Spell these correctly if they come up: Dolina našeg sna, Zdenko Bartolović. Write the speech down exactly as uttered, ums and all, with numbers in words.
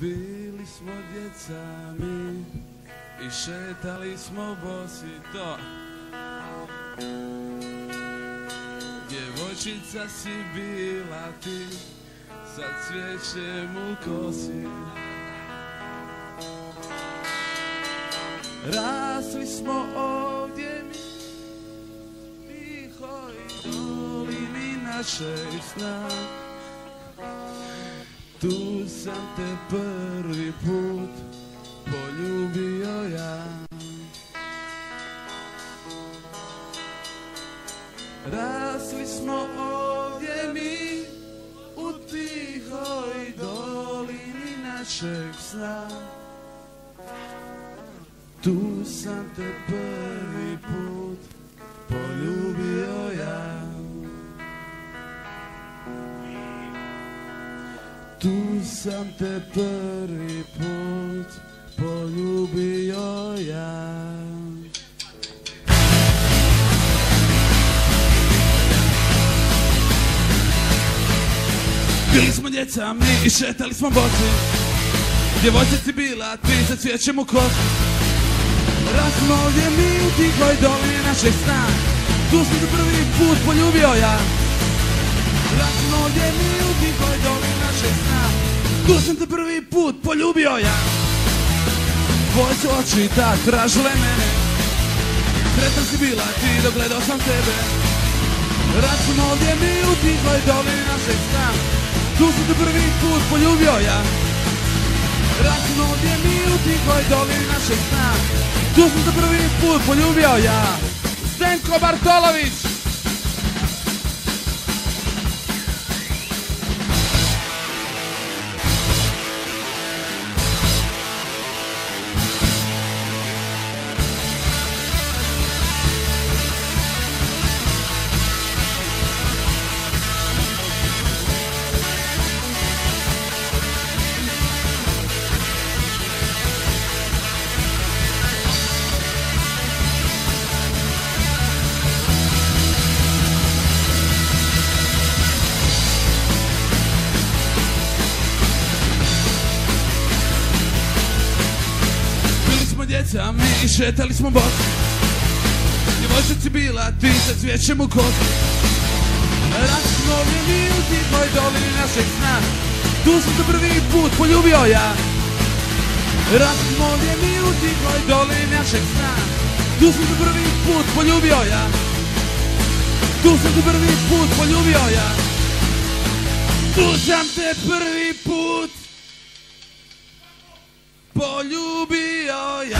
Bili smo djeca mi I šetali smo bosi do Djevojčica si bila ti sa cvijećem u kosi Rasli smo ovdje mi Tiho I dolini našeg sna Tu sam te prvi put poljubio ja Rasli smo ovdje mi U tihoj dolini našeg sna Tu sam te prvi put poljubio ja Tu sam te prvi put poljubio ja Bili smo djeca mi I šetali smo boci Djevojčica si bila ti sa cvijećem u kosi Rasli smo ovdje mi u tihoj dolini našeg sna Tu sam te prvi put poljubio ja Rasli smo ovdje mi u tihoj dolini našeg sna Tu sam te prvi put poljubio ja Tvoje su oči tak tražile mene Sretna si bila ti dok gledao sam tebe Rasli smo ovdje mi u tihoj dolini našeg sna Tu sam te prvi put poljubio ja Rasli smo ovdje mi u tihoj dolini našeg sna Tu sam te prvi put poljubio ja Zdenko Bartolović Djeca mi I šetali smo boci Djevojčica si bila ti sa cvijećem u kosi Rasli smo ovdje mi u tihoj dolini našeg sna Tu sam te prvi put poljubio ja Rasli smo ovdje mi u tihoj dolini našeg sna Tu sam te prvi put poljubio ja Tu sam te prvi put poljubio ja Tu sam te prvi put poljubio ja